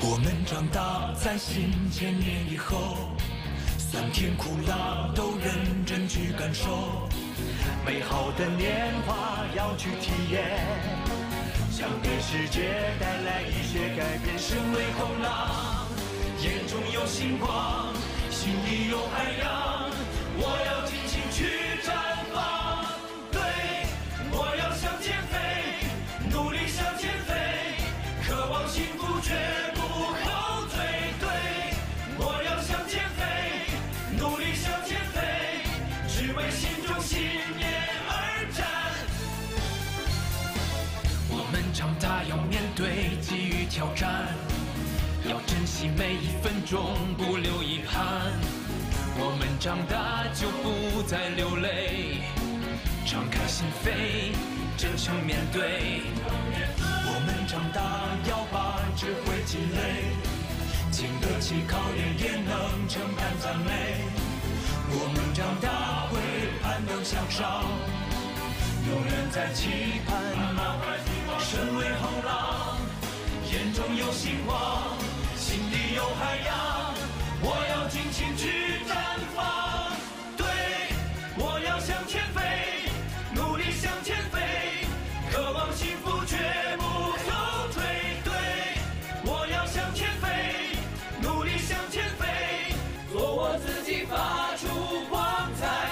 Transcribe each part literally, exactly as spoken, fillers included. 我们长大在新千年以后，酸甜苦辣都认真去感受，美好的年华要去体验，想给世界带来一些改变。身为后浪，眼中有星光，心里有海洋，我要尽情去绽放。对，我要向前飞，努力向前飞，渴望幸福却。 长大要面对机遇挑战，要珍惜每一分钟，不留遗憾。我们长大就不再流泪，敞开心扉，真诚面对。我们长大要把智慧积累，经得起考验也能承担赞美。我们长大会攀登向上，永远在期盼满怀。 身为后浪，眼中有星光，心里有海洋，我要尽情去绽放。对，我要向前飞，努力向前飞，渴望幸福绝不后退。对，我要向前飞，努力向前飞，做我自己，发出光彩。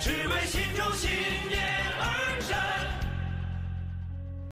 只为心中信念。